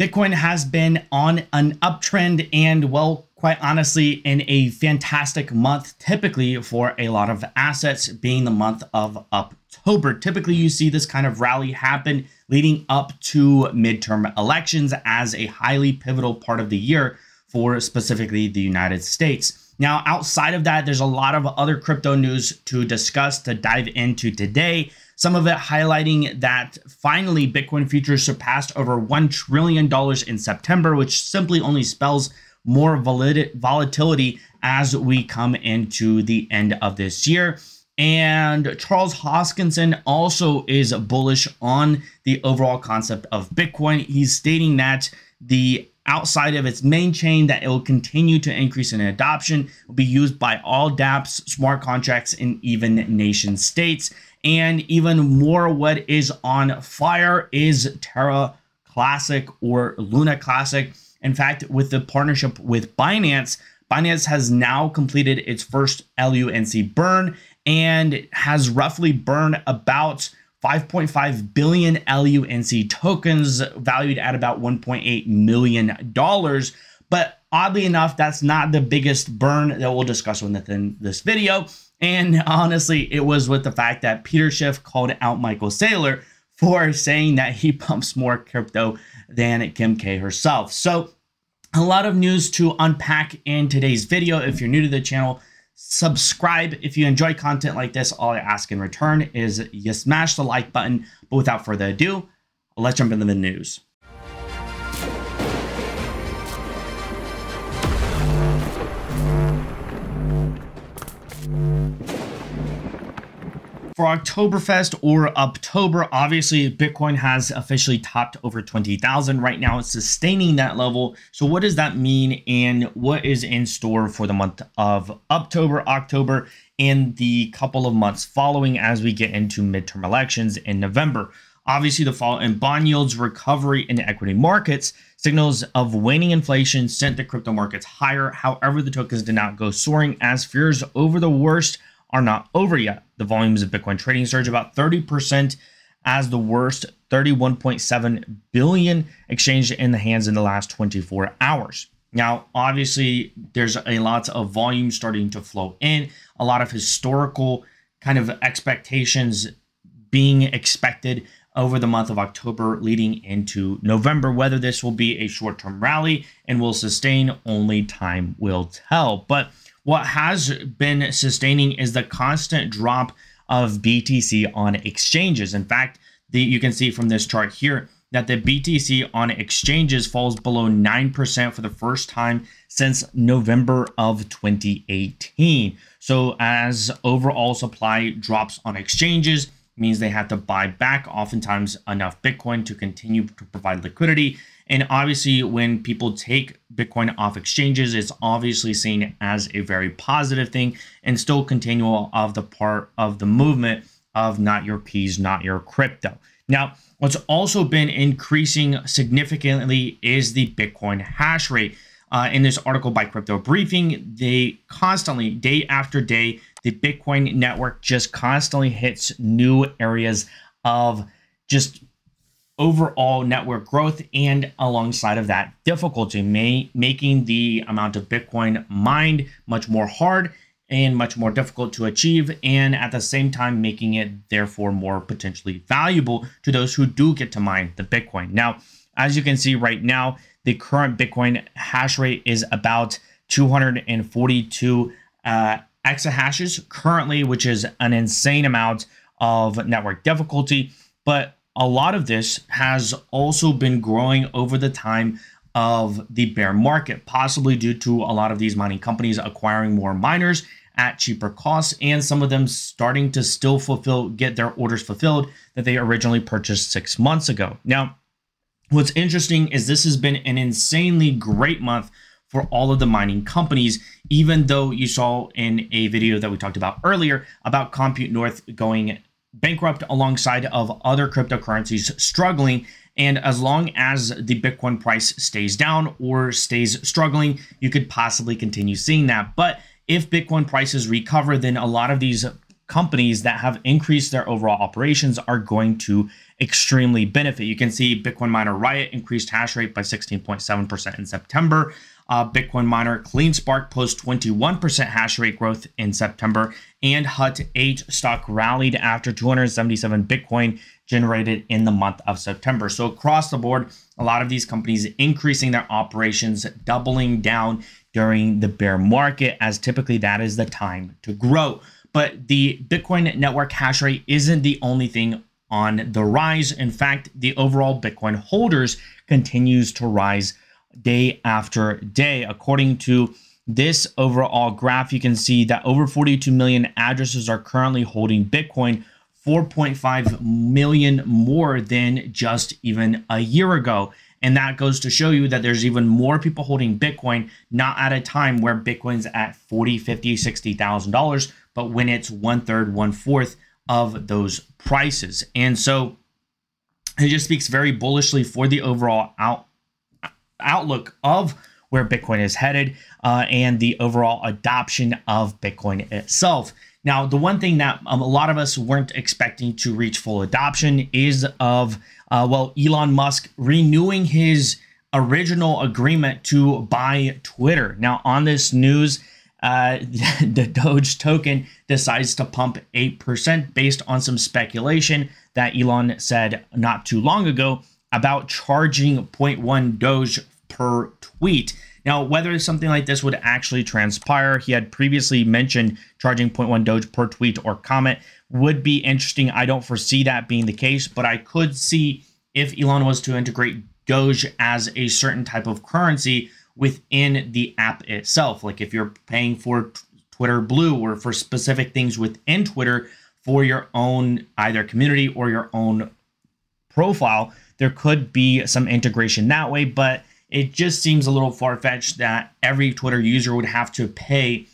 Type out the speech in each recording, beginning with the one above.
Bitcoin has been on an uptrend and, well, quite honestly, in a fantastic month, typically for a lot of assets, being the month of October. Typically, you see this kind of rally happen leading up to midterm elections as a highly pivotal part of the year for specifically the United States. Now, outside of that, there's a lot of other crypto news to discuss, to dive into today. Some of it highlighting that finally Bitcoin futures surpassed over $1 trillion in September, which simply only spells more volatility as we come into the end of this year. And Charles Hoskinson also is bullish on the overall concept of Bitcoin. He's stating that the outside of its main chain, that it will continue to increase in adoption, will be used by all dApps, smart contracts, and even nation states. And even more, what is on fire is Terra Classic or Luna Classic. In fact, with the partnership with Binance, Binance has now completed its first LUNC burn and has roughly burned about 5.5 billion LUNC tokens valued at about $1.8 million. But oddly enough, that's not the biggest burn that we'll discuss within this video. And honestly, it was with the fact that Peter Schiff called out Michael Saylor for saying that he pumps more crypto than Kim K herself. So a lot of news to unpack in today's video. If you're new to the channel, subscribe. If you enjoy content like this, all I ask in return is you smash the like button. But without further ado, let's jump into the news. For Oktoberfest or Uptober, obviously Bitcoin has officially topped over 20,000. Right now it's sustaining that level. So what does that mean and what is in store for the month of Uptober, October, and the couple of months following as we get into midterm elections in November? Obviously, the fall in bond yields, recovery in equity markets, signals of waning inflation sent the crypto markets higher. However, the tokens did not go soaring as fears over the worst are not over yet. The volumes of Bitcoin trading surge about 30% as the worst, 31.7 billion exchanged in the hands in the last 24 hours. Now, obviously, there's a lot of volume starting to flow in, a lot of historical kind of expectations being expected over the month of October leading into November. Whether this will be a short-term rally and will sustain, only time will tell. But what has been sustaining is the constant drop of BTC on exchanges. In fact, you can see from this chart here that the BTC on exchanges falls below 9% for the first time since November of 2018. So as overall supply drops on exchanges, it means they have to buy back oftentimes enough Bitcoin to continue to provide liquidity. And obviously, when people take Bitcoin off exchanges, it's obviously seen as a very positive thing and still continual of the part of the movement of not your keys, not your crypto. Now, what's also been increasing significantly is the Bitcoin hash rate. In this article by Crypto Briefing, they constantly, day after day, the Bitcoin network just constantly hits new areas of just overall network growth, and alongside of that difficulty, making the amount of Bitcoin mined much more hard and much more difficult to achieve, and at the same time making it therefore more potentially valuable to those who do get to mine the Bitcoin. Now, as you can see right now, the current Bitcoin hash rate is about 242 exahashes currently, which is an insane amount of network difficulty. But a lot of this has also been growing over the time of the bear market, possibly due to a lot of these mining companies acquiring more miners at cheaper costs, and some of them starting to still get their orders fulfilled that they originally purchased 6 months ago. Now, what's interesting is this has been an insanely great month for all of the mining companies, even though you saw in a video that we talked about earlier about Compute North going bankrupt alongside of other cryptocurrencies struggling. And as long as the Bitcoin price stays down or stays struggling, you could possibly continue seeing that. But if Bitcoin prices recover, then a lot of these companies that have increased their overall operations are going to extremely benefit. You can see Bitcoin miner Riot increased hash rate by 16.7% in September. Bitcoin miner CleanSpark posts 21% hash rate growth in September, and HUT 8 stock rallied after 277 Bitcoin generated in the month of September. So across the board, a lot of these companies increasing their operations, doubling down during the bear market, as typically that is the time to grow. But the Bitcoin network hash rate isn't the only thing on the rise. In fact, the overall Bitcoin holders continues to rise day after day. According to this overall graph, you can see that over 42 million addresses are currently holding Bitcoin, 4.5 million more than just even a year ago. And that goes to show you that there's even more people holding Bitcoin, not at a time where Bitcoin's at $40,000, $50,000, $60,000, but when it's 1/3, 1/4 of those prices. And so it just speaks very bullishly for the overall outlook of where Bitcoin is headed and the overall adoption of Bitcoin itself. Now, the one thing that a lot of us weren't expecting to reach full adoption is of, well, Elon Musk renewing his original agreement to buy Twitter. Now, on this news, the Doge token decides to pump 8% based on some speculation that Elon said not too long ago about charging 0.1 Doge per tweet. Now, whether something like this would actually transpire, he had previously mentioned charging 0.1 Doge per tweet or comment would be interesting. I don't foresee that being the case, but I could see if Elon was to integrate Doge as a certain type of currency within the app itself. Like if you're paying for Twitter Blue or for specific things within Twitter for your own either community or your own profile, there could be some integration that way, but it just seems a little far-fetched that every Twitter user would have to pay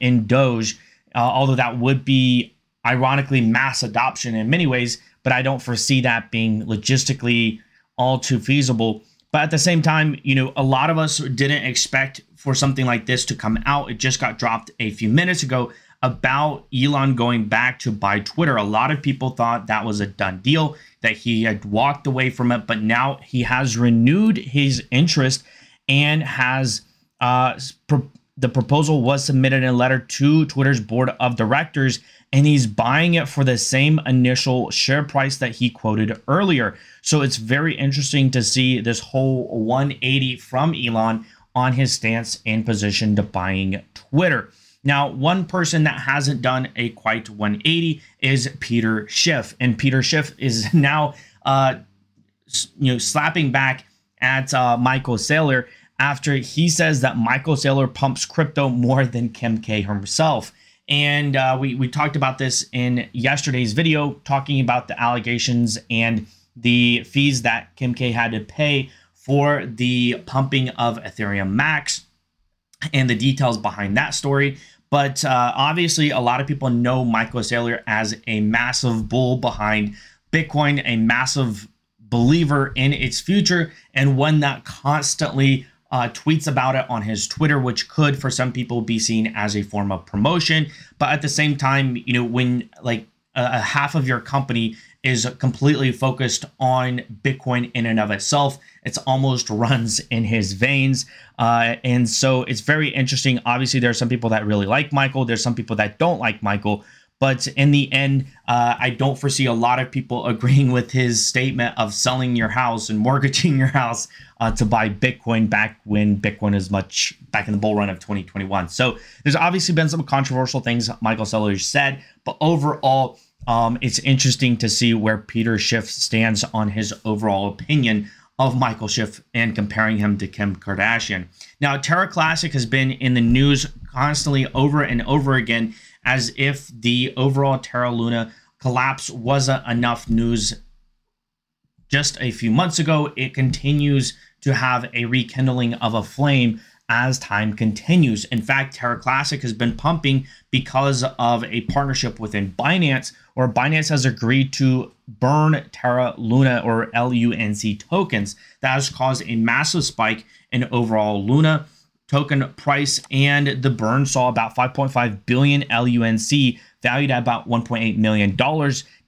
in Doge, although that would be ironically mass adoption in many ways, but I don't foresee that being logistically all too feasible. But at the same time, you know, a lot of us didn't expect for something like this to come out. It just got dropped a few minutes ago about Elon going back to buy Twitter. A lot of people thought that was a done deal, that he had walked away from it, but now he has renewed his interest and has the proposal was submitted in a letter to Twitter's board of directors, and he's buying it for the same initial share price that he quoted earlier. So it's very interesting to see this whole 180 from Elon on his stance and position to buying Twitter. Now, one person that hasn't done a quite 180 is Peter Schiff, and Peter Schiff is now, slapping back at Michael Saylor after he says that Michael Saylor pumps crypto more than Kim K herself. And we talked about this in yesterday's video, talking about the allegations and the fees that Kim K had to pay for the pumping of Ethereum Max and the details behind that story. But obviously, a lot of people know Michael Saylor as a massive bull behind Bitcoin, a massive believer in its future, and one that constantly tweets about it on his Twitter, which could, for some people, be seen as a form of promotion. But at the same time, you know, when like half of your company is completely focused on Bitcoin in and of itself, it's almost runs in his veins. And so it's very interesting. Obviously, there are some people that really like Michael. There's some people that don't like Michael. But in the end, I don't foresee a lot of people agreeing with his statement of selling your house and mortgaging your house to buy Bitcoin back when Bitcoin is much back in the bull run of 2021. So there's obviously been some controversial things Michael Saylor said, but overall, it's interesting to see where Peter Schiff stands on his overall opinion of Michael Schiff and comparing him to Kim Kardashian. Now, Terra Classic has been in the news constantly over and over again, as if the overall Terra Luna collapse wasn't enough news just a few months ago. It continues to have a rekindling of a flame as time continues. In fact, Terra Classic has been pumping because of a partnership within Binance, or Binance has agreed to burn Terra Luna or LUNC tokens. That has caused a massive spike in overall Luna token price, and the burn saw about 5.5 billion LUNC valued at about $1.8 million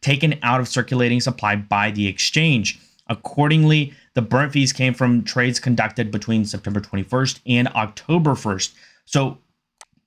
taken out of circulating supply by the exchange. Accordingly, the burn fees came from trades conducted between September 21st and October 1st. So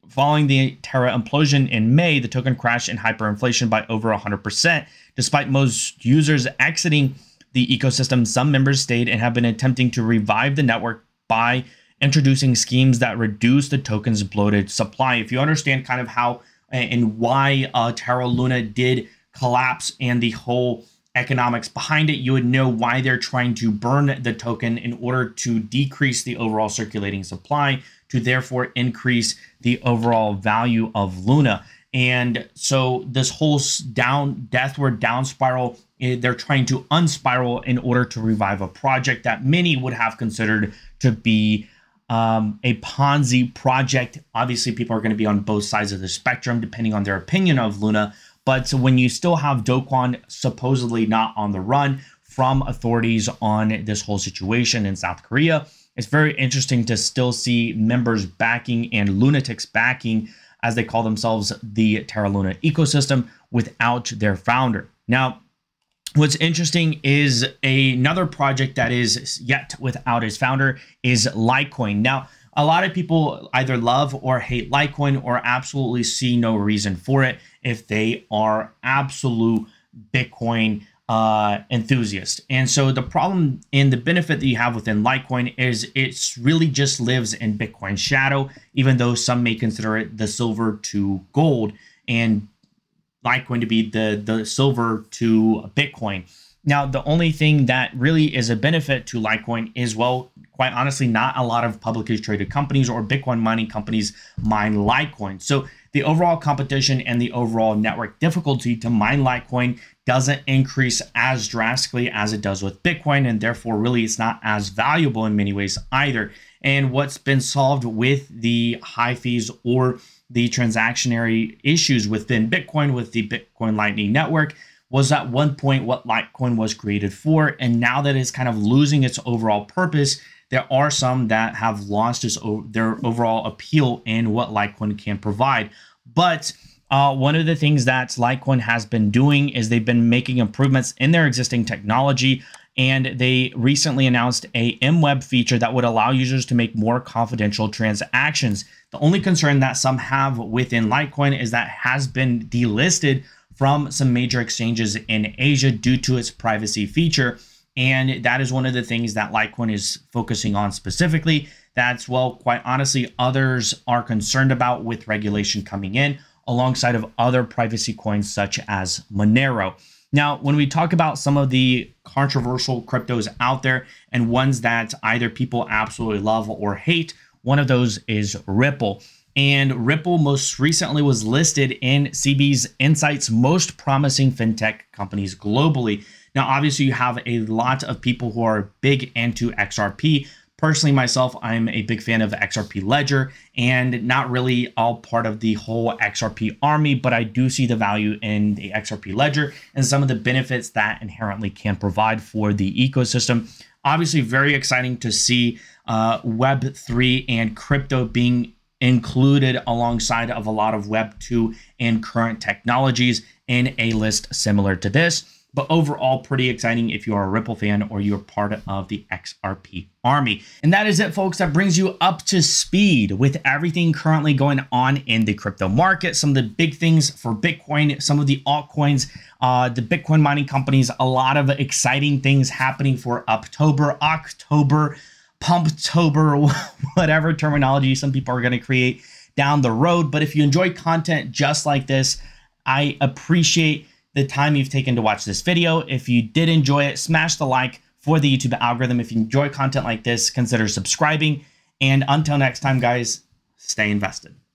following the Terra implosion in May, the token crashed in hyperinflation by over 100%. Despite most users exiting the ecosystem, some members stayed and have been attempting to revive the network by introducing schemes that reduce the token's bloated supply. If you understand kind of how and why Terra Luna did collapse and the whole economics behind it, you would know why they're trying to burn the token in order to decrease the overall circulating supply to therefore increase the overall value of Luna. And so this whole downward spiral, they're trying to unspiral in order to revive a project that many would have considered to be a Ponzi project. Obviously, people are going to be on both sides of the spectrum, depending on their opinion of Luna. But when you still have Do Kwon supposedly not on the run from authorities on this whole situation in South Korea, it's very interesting to still see members backing and lunatics backing, as they call themselves, the Terra Luna ecosystem without their founder. Now, what's interesting is another project that is yet without its founder is Litecoin. Now, a lot of people either love or hate Litecoin or absolutely see no reason for it if they are absolute Bitcoin enthusiasts. And so the problem and the benefit that you have within Litecoin is it's really just lives in Bitcoin's shadow, even though some may consider it the silver to gold and Litecoin to be the silver to Bitcoin. Now, the only thing that really is a benefit to Litecoin is, well, quite honestly, not a lot of publicly traded companies or Bitcoin mining companies mine Litecoin. So the overall competition and the overall network difficulty to mine Litecoin doesn't increase as drastically as it does with Bitcoin, and therefore really it's not as valuable in many ways either. And what's been solved with the high fees or the transactionary issues within Bitcoin with the Bitcoin Lightning Network was at one point what Litecoin was created for. And now that it's kind of losing its overall purpose, there are some that have lost their overall appeal in what Litecoin can provide. But one of the things that Litecoin has been doing is they've been making improvements in their existing technology. And they recently announced a MWeb feature that would allow users to make more confidential transactions. The only concern that some have within Litecoin is that it has been delisted from some major exchanges in Asia due to its privacy feature. And that is one of the things that Litecoin is focusing on specifically. That's, well, quite honestly, others are concerned about with regulation coming in alongside of other privacy coins such as Monero. Now, when we talk about some of the controversial cryptos out there and ones that either people absolutely love or hate, one of those is Ripple. And Ripple most recently was listed in CB Insights' most promising fintech companies globally. Now, obviously, you have a lot of people who are big into XRP. Personally, myself, I'm a big fan of XRP Ledger and not really all part of the whole XRP army, but I do see the value in the XRP Ledger and some of the benefits that inherently can provide for the ecosystem. Obviously, very exciting to see Web3 and crypto being included alongside of a lot of Web2 and current technologies in a list similar to this. But overall, pretty exciting if you are a Ripple fan or you're part of the XRP army. And that is it, folks. That brings you up to speed with everything currently going on in the crypto market. Some of the big things for Bitcoin, some of the altcoins, the Bitcoin mining companies, a lot of exciting things happening for October, Pumptober, whatever terminology some people are going to create down the road. But if you enjoy content just like this, I appreciate the time you've taken to watch this video. If you did enjoy it, smash the like for the YouTube algorithm. If you enjoy content like this, consider subscribing. And until next time, guys, stay invested.